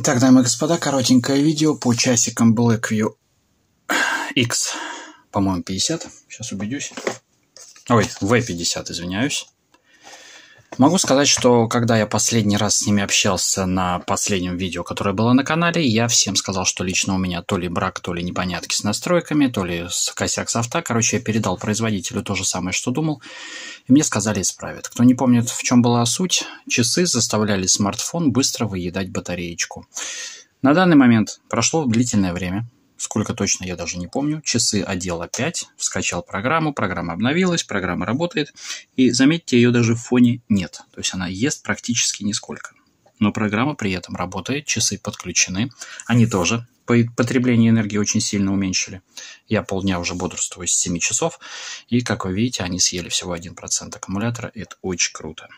Итак, дамы и господа, коротенькое видео по часикам Blackview X, по-моему, 50. Сейчас убедюсь. Ой, W50, извиняюсь. Могу сказать, что когда я последний раз с ними общался на последнем видео, которое было на канале, я всем сказал, что лично у меня то ли брак, то ли непонятки с настройками, то ли косяк софта. Короче, я передал производителю то же самое, что думал, и мне сказали исправят. Кто не помнит, в чем была суть, часы заставляли смартфон быстро выедать батареечку. На данный момент прошло длительное время. Сколько точно, я даже не помню. Часы одел опять, скачал программу, программа обновилась, программа работает. И заметьте, ее даже в фоне нет. То есть она ест практически нисколько. Но программа при этом работает, часы подключены. Они тоже потребление энергии очень сильно уменьшили. Я полдня уже бодрствую с 7 часов. И, как вы видите, они съели всего 1% аккумулятора. Это очень круто.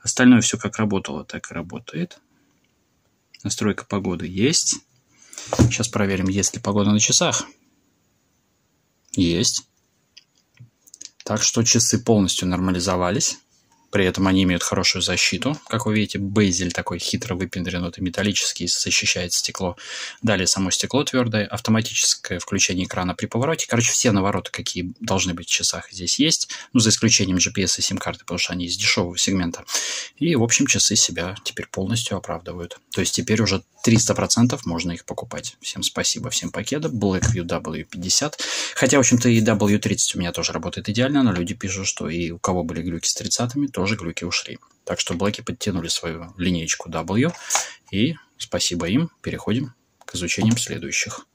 Остальное все как работало, так и работает. Настройка погоды есть. Сейчас проверим, есть ли погода на часах. Есть. Так что часы полностью нормализовались. При этом они имеют хорошую защиту. Как вы видите, бейзель такой хитро выпендрен, металлический, защищает стекло. Далее само стекло твердое, автоматическое включение экрана при повороте. Короче, все навороты, какие должны быть в часах, здесь есть. Ну, за исключением GPS и сим-карты, потому что они из дешевого сегмента. И, в общем, часы себя теперь полностью оправдывают. То есть теперь уже 300% можно их покупать. Всем спасибо, всем покеда. Blackview W50. Хотя, в общем-то, и W30 у меня тоже работает идеально, но люди пишут, что и у кого были глюки с 30-ми, то тоже глюки ушли. Так что Блэки подтянули свою линеечку W. И спасибо им. Переходим к изучению следующих.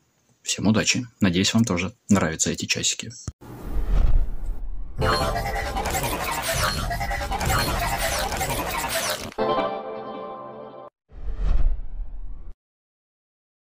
Всем удачи. Надеюсь, вам тоже нравятся эти часики.